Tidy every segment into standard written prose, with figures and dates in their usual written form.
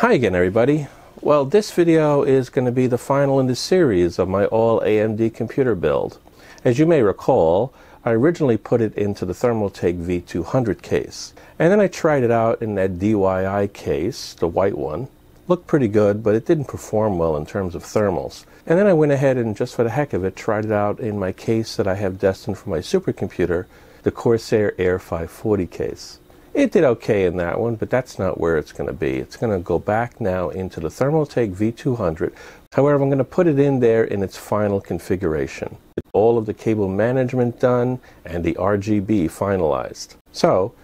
Hi again, everybody. Well, this video is going to be the final in the series of my all AMD computer build. As you may recall, I originally put it into the Thermaltake V200 case, and then I tried it out in that DYI case, the white one. Looked pretty good, but it didn't perform well in terms of thermals. And then I went ahead and, just for the heck of it, tried it out in my case that I have destined for my supercomputer, the Corsair Air 540 case. It did okay in that one, but that's not where it's going to be. It's going to go back now into the Thermaltake V200. However, I'm going to put it in there in its final configuration, with all of the cable management done and the RGB finalized. So,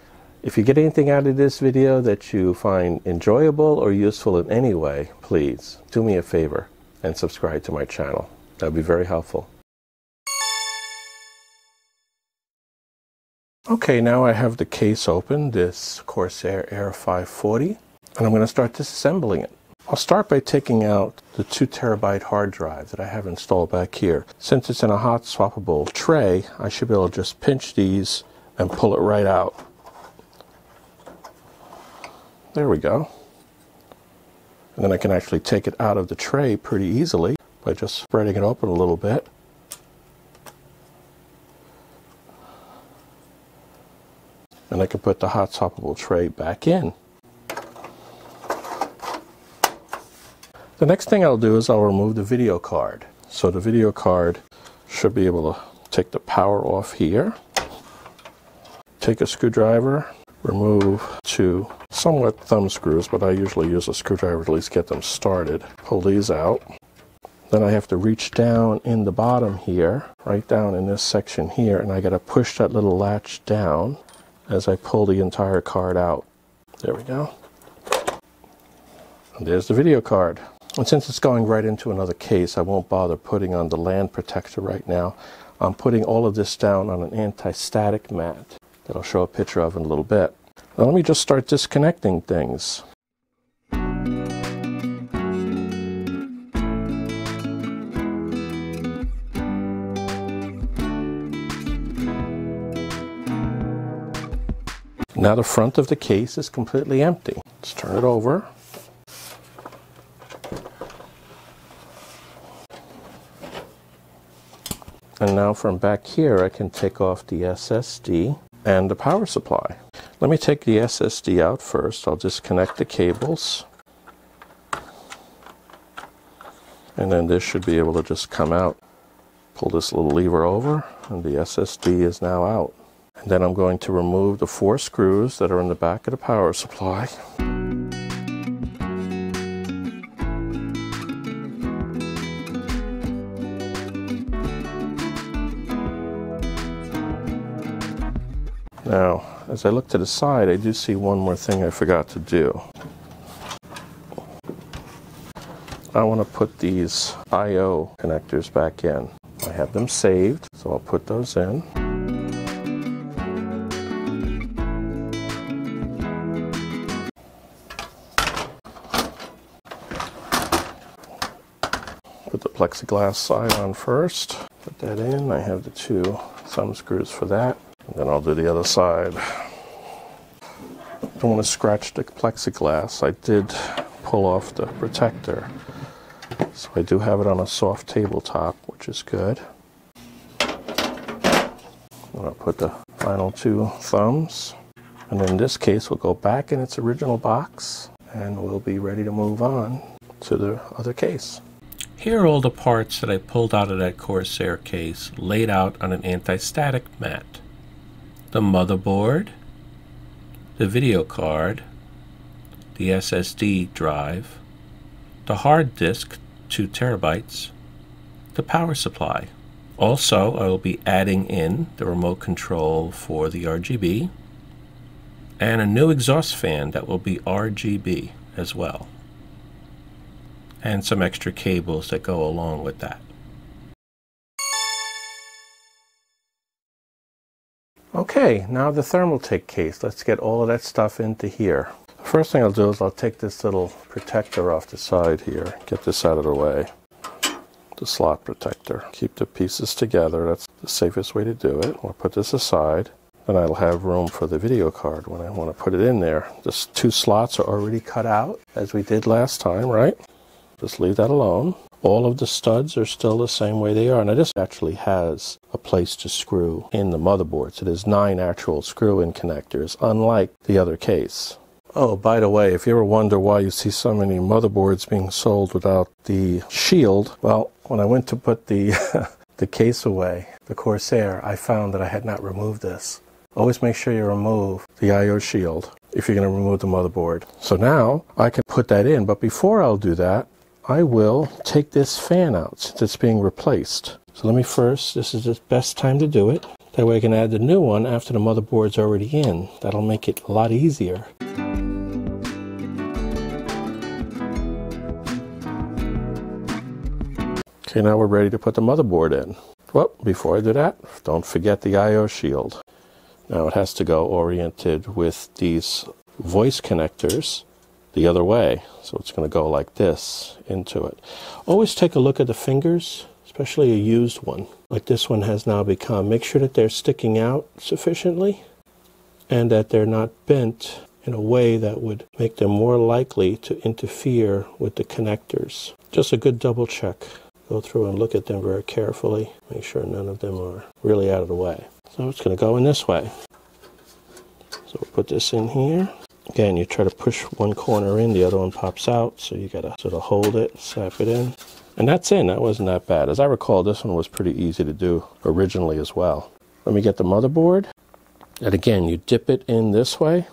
if you get anything out of this video that you find enjoyable or useful in any way, please do me a favor and subscribe to my channel. That would be very helpful. Okay, now I have the case open, this Corsair Air 540, and I'm going to start disassembling it. I'll start by taking out the 2 terabyte hard drive that I have installed back here. Since it's in a hot swappable tray, I should be able to just pinch these and pull it right out. There we go. And then I can actually take it out of the tray pretty easily by just spreading it open a little bit. And I can put the hot swappable tray back in. The next thing I'll do is I'll remove the video card. So the video card should be able to take the power off here. Take a screwdriver, remove 2 somewhat thumb screws, but I usually use a screwdriver to at least get them started. Pull these out. Then I have to reach down in the bottom here, right down in this section here, and I gotta push that little latch down as I pull the entire card out. There we go. And there's the video card. And since it's going right into another case, I won't bother putting on the land protector right now. I'm putting all of this down on an anti-static mat that I'll show a picture of in a little bit. Now let me just start disconnecting things. Now the front of the case is completely empty. Let's turn it over. And now from back here I can take off the SSD and the power supply. Let me take the SSD out first. I'll disconnect the cables. And then this should be able to just come out. Pull this little lever over and the SSD is now out. And then I'm going to remove the 4 screws that are in the back of the power supply. Now, as I look to the side, I do see one more thing I forgot to do. I want to put these I/O connectors back in. I have them saved, so I'll put those in. Put the plexiglass side on first. Put that in. I have the 2 thumb screws for that. And then I'll do the other side. Don't want to scratch the plexiglass. I did pull off the protector. So I do have it on a soft tabletop, which is good. And I'll put the final 2 thumbs. And in this case, we'll go back in its original box and we'll be ready to move on to the other case. Here are all the parts that I pulled out of that Corsair case, laid out on an anti-static mat. The motherboard, the video card, the SSD drive, the hard disk, 2 terabytes, the power supply. Also, I will be adding in the remote control for the RGB and a new exhaust fan that will be RGB as well, and some extra cables that go along with that. Okay, now the Thermaltake case. Let's get all of that stuff into here. The first thing I'll do is I'll take this little protector off the side here, get this out of the way, the slot protector. Keep the pieces together, that's the safest way to do it. I'll put this aside. and I'll have room for the video card when I want to put it in there. Just two slots are already cut out, as we did last time, right? Just leave that alone. All of the studs are still the same way they are. Now this actually has a place to screw in the motherboard, so there's 9 actual screw-in connectors, unlike the other case. Oh, by the way, if you ever wonder why you see so many motherboards being sold without the shield, well, when I went to put the the case away, the Corsair, I found that I had not removed this. Always make sure you remove the I/O shield if you're going to remove the motherboard. So now I can put that in, but before I'll do that, I will take this fan out since it's being replaced. So let me first, this is the best time to do it. That way I can add the new one after the motherboard's already in. That'll make it a lot easier. Okay, now we're ready to put the motherboard in. Well, before I do that, don't forget the I/O shield. Now it has to go oriented with these voice connectors the other way. So it's going to go like this into it. Always take a look at the fingers, especially a used one, like this one has now become. Make sure that they're sticking out sufficiently and that they're not bent in a way that would make them more likely to interfere with the connectors. Just a good double check. Go through and look at them very carefully. Make sure none of them are really out of the way. So it's going to go in this way. So we'll put this in here. Again, you try to push one corner in, the other one pops out. So you got to sort of hold it, snap it in. And that's in. That wasn't that bad. As I recall, this one was pretty easy to do originally as well. Let me get the motherboard. And again, you dip it in this way.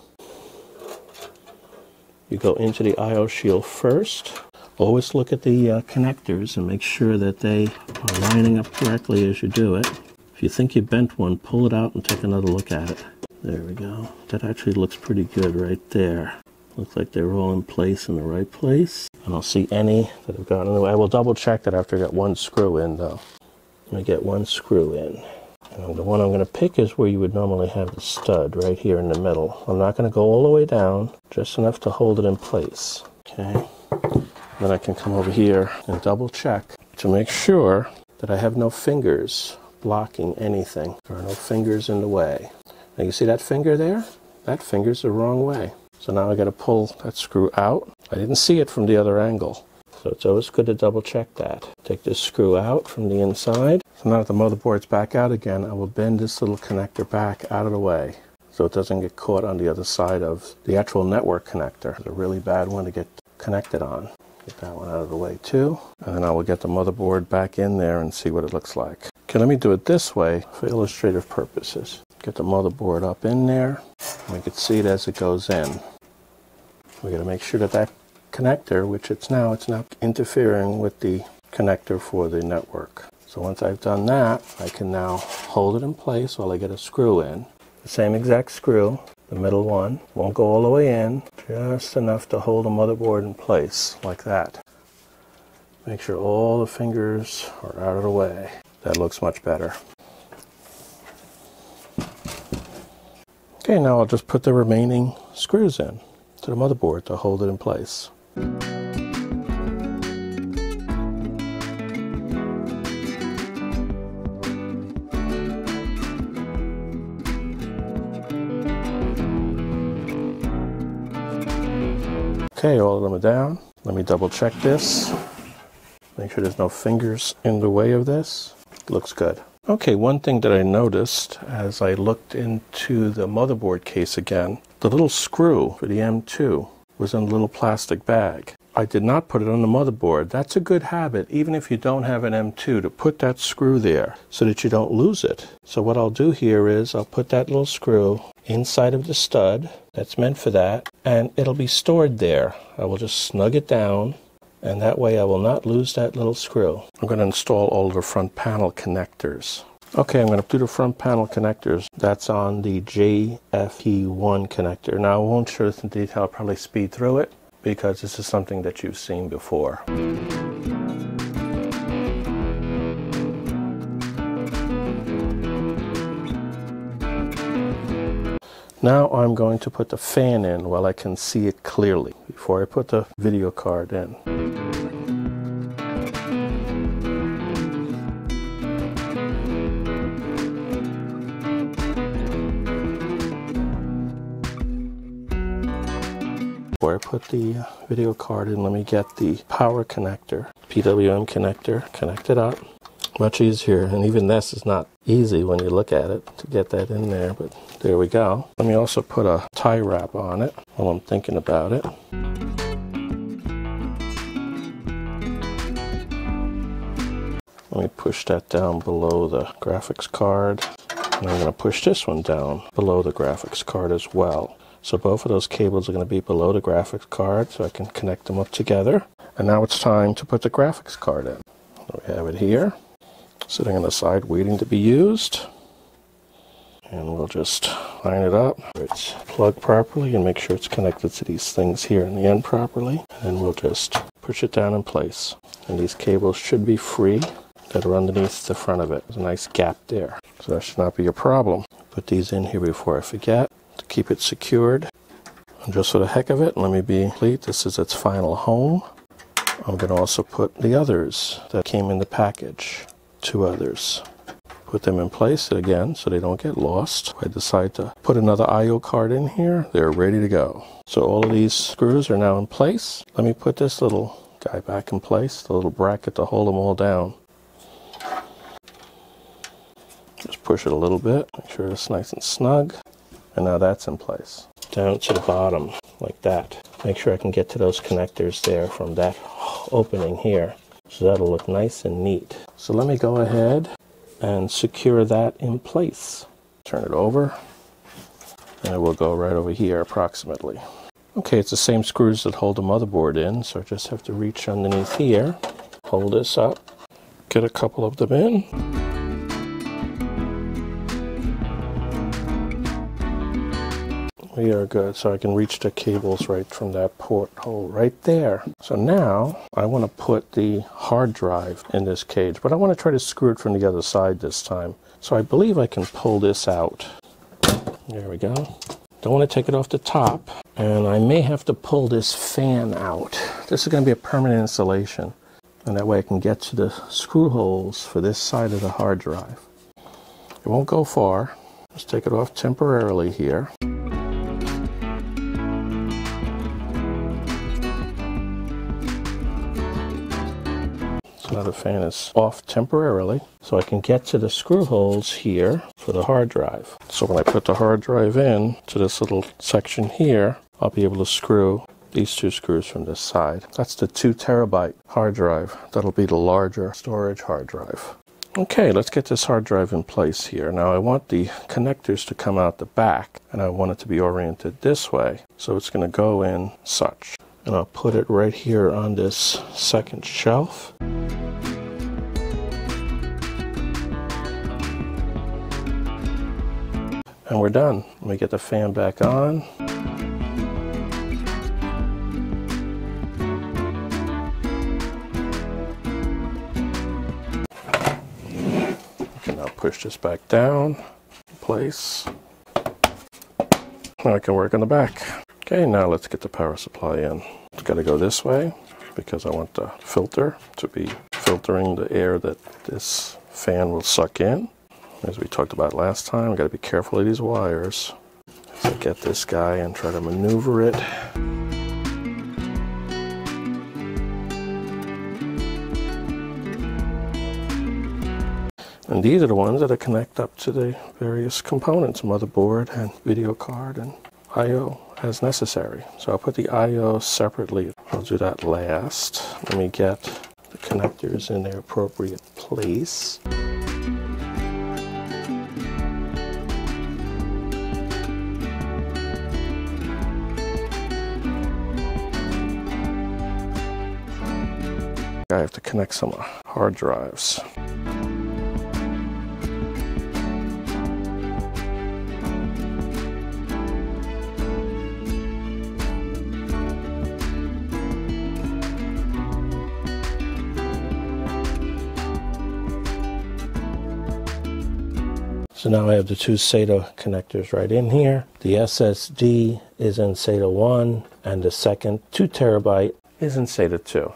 You go into the I/O shield first. Always look at the connectors and make sure that they are lining up correctly as you do it. If you think you bent one, pull it out and take another look at it. There we go. That actually looks pretty good right there. Looks like they're all in place in the right place. I don't see any that have gone in the way. I will double check that after I get one screw in though. Let me get one screw in. And the one I'm going to pick is where you would normally have the stud, right here in the middle. I'm not going to go all the way down, just enough to hold it in place. Okay. Then I can come over here and double check to make sure that I have no fingers blocking anything. There are no fingers in the way. Now you see that finger there? That finger's the wrong way. So now I got to pull that screw out. I didn't see it from the other angle. So it's always good to double check that. Take this screw out from the inside. So now that the motherboard's back out again, I will bend this little connector back out of the way, so it doesn't get caught on the other side of the actual network connector. It's a really bad one to get connected on. Get that one out of the way too, and then I will get the motherboard back in there and see what it looks like. Okay, let me do it this way for illustrative purposes. Get the motherboard up in there. We can see it as it goes in. We got to make sure that that connector, which it's not interfering with the connector for the network. So once I've done that, I can now hold it in place while I get a screw in. The same exact screw. The middle one won't go all the way in, just enough to hold the motherboard in place like that. Make sure all the fingers are out of the way. That looks much better. Okay, now I'll just put the remaining screws in to the motherboard to hold it in place. Okay, all of them are down. Let me double check this. Make sure there's no fingers in the way of this. Looks good. Okay, one thing that I noticed as I looked into the motherboard case again, the little screw for the M2 was in a little plastic bag. I did not put it on the motherboard. That's a good habit, even if you don't have an M2, to put that screw there so that you don't lose it. So what I'll do here is I'll put that little screw inside of the stud that's meant for that, and it'll be stored there. I will just snug it down, and that way I will not lose that little screw. I'm going to install all of the front panel connectors. Okay, I'm going to do the front panel connectors. That's on the JFE1 connector. Now I won't show this in detail, I'll probably speed through it because this is something that you've seen before. Now I'm going to put the fan in while I can see it clearly before I put the video card in. Where I put the video card in, let me get the power connector, PWM connector, connect it up. Much easier, and even this is not easy when you look at it to get that in there, but there we go. Let me also put a tie wrap on it while I'm thinking about it. Let me push that down below the graphics card, and I'm going to push this one down below the graphics card as well. So both of those cables are going to be below the graphics card, so I can connect them up together. And now it's time to put the graphics card in. We have it here, sitting on the side waiting to be used, and we'll just line it up. It's plugged properly and make sure it's connected to these things here in the end properly, and we'll just push it down in place. And these cables should be free that are underneath the front of it. There's a nice gap there, so that should not be a problem. Put these in here before I forget to keep it secured. And just for the heck of it, let me be complete. This is its final home. I'm going to also put the others that came in the package, two others. Put them in place again so they don't get lost. If I decide to put another I/O card in here, they're ready to go. So all of these screws are now in place. Let me put this little guy back in place, the little bracket to hold them all down. Just push it a little bit, make sure it's nice and snug. And now that's in place. Down to the bottom, like that. Make sure I can get to those connectors there from that opening here. So that'll look nice and neat. So let me go ahead and secure that in place. Turn it over, and it will go right over here approximately. Okay, it's the same screws that hold the motherboard in, so I just have to reach underneath here, hold this up, get a couple of them in. We are good, so I can reach the cables right from that port hole right there. So now I want to put the hard drive in this cage, but I want to try to screw it from the other side this time. So I believe I can pull this out. There we go. Don't want to take it off the top, and I may have to pull this fan out. This is going to be a permanent installation, and that way I can get to the screw holes for this side of the hard drive. It won't go far. Let's take it off temporarily here. Now the fan is off temporarily, so I can get to the screw holes here for the hard drive. So when I put the hard drive in to this little section here, I'll be able to screw these two screws from this side. That's the 2 terabyte hard drive. That'll be the larger storage hard drive. Okay, let's get this hard drive in place here. Now I want the connectors to come out the back, and I want it to be oriented this way. So it's going to go in such. And I'll put it right here on this second shelf. And we're done. Let me get the fan back on. I can now push this back down in place. Now I can work on the back. Okay, now let's get the power supply in. It's got to go this way because I want the filter to be filtering the air that this fan will suck in. As we talked about last time, I've got to be careful of these wires. So get this guy and try to maneuver it. And these are the ones that connect up to the various components, motherboard and video card and I/O as necessary. So I'll put the I/O separately. I'll do that last. Let me get the connectors in their appropriate place. I have to connect some hard drives. So now I have the two SATA connectors right in here. The SSD is in SATA 1, and the second 2 terabyte is in SATA 2.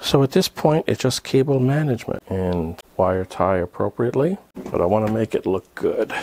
So at this point, it's just cable management and wire tie appropriately, but I want to make it look good.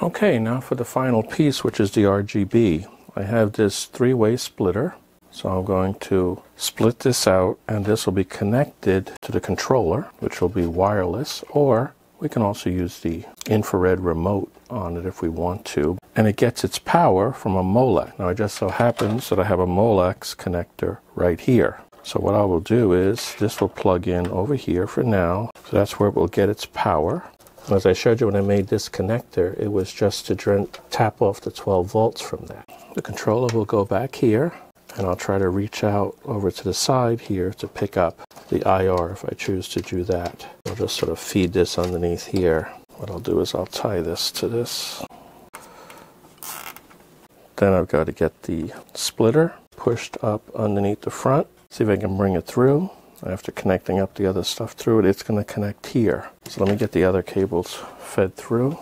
Okay, now for the final piece, which is the RGB. I have this three-way splitter, so I'm going to split this out, and this will be connected to the controller, which will be wireless, or we can also use the infrared remote on it if we want to. And it gets its power from a Molex. Now it just so happens that I have a Molex connector right here. So what I will do is this will plug in over here for now. So that's where it will get its power. As I showed you when I made this connector, it was just to tap off the 12 volts from that. The controller will go back here, and I'll try to reach out over to the side here to pick up the IR if I choose to do that. I'll just sort of feed this underneath here. What I'll do is I'll tie this to this. Then I've got to get the splitter pushed up underneath the front. See if I can bring it through. After connecting up the other stuff through it, it's going to connect here. So let me get the other cables fed through.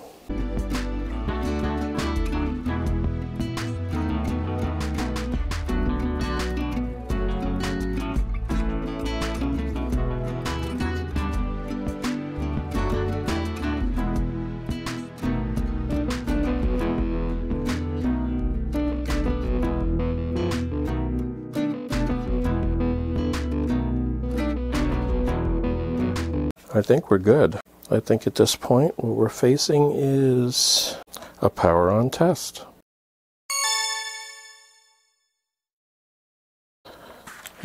I think we're good. I think at this point what we're facing is a power on test. You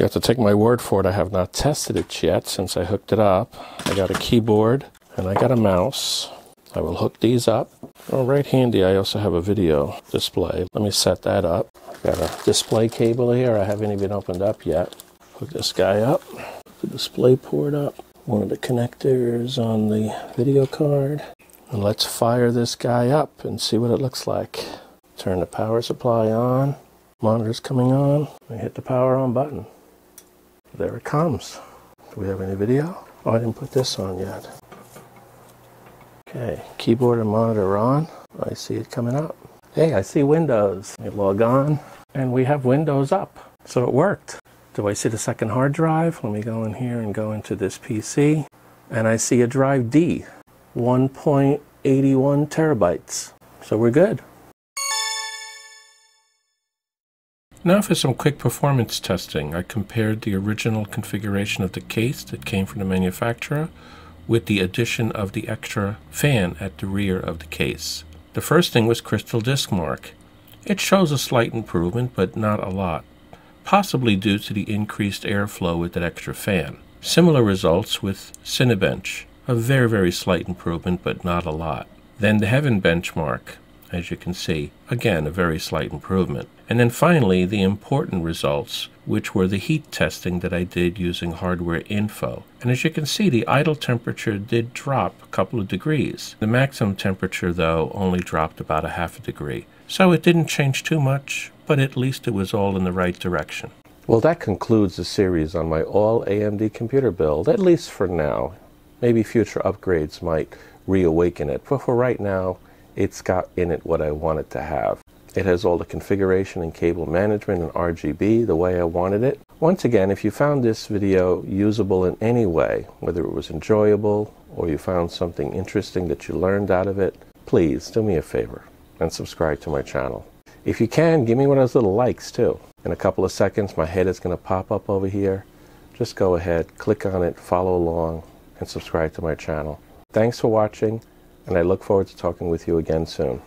have to take my word for it. I have not tested it yet since I hooked it up. I got a keyboard and I got a mouse. I will hook these up. Oh, right handy, I also have a video display. Let me set that up. I've got a display cable here. I haven't even opened up yet. Hook this guy up. The display port up. One of the connectors on the video card. And let's fire this guy up and see what it looks like. Turn the power supply on. Monitor's coming on. I hit the power on button. There it comes. Do we have any video? Oh, I didn't put this on yet. Okay, keyboard and monitor on. I see it coming up. Hey, I see Windows. I log on and we have Windows up. So it worked. Do I see the second hard drive? Let me go in here and go into this PC. And I see a drive D, 1.81 terabytes. So we're good. Now for some quick performance testing. I compared the original configuration of the case that came from the manufacturer with the addition of the extra fan at the rear of the case. The first thing was CrystalDiskMark. It shows a slight improvement, but not a lot, possibly due to the increased airflow with that extra fan. Similar results with Cinebench, a very, very slight improvement, but not a lot. Then the Heaven benchmark, as you can see, again, a very slight improvement. And then finally, the important results, which were the heat testing that I did using Hardware Info. And as you can see, the idle temperature did drop a couple of degrees. The maximum temperature, though, only dropped about 0.5 degrees. So it didn't change too much, but at least it was all in the right direction. Well, that concludes the series on my all AMD computer build, at least for now. Maybe future upgrades might reawaken it, but for right now, it's got in it what I want it to have. It has all the configuration and cable management and RGB the way I wanted it. Once again, if you found this video usable in any way, whether it was enjoyable or you found something interesting that you learned out of it, please do me a favor and subscribe to my channel. If you can, give me one of those little likes too. In a couple of seconds, my head is going to pop up over here. Just go ahead, click on it, follow along, and subscribe to my channel. Thanks for watching, and I look forward to talking with you again soon.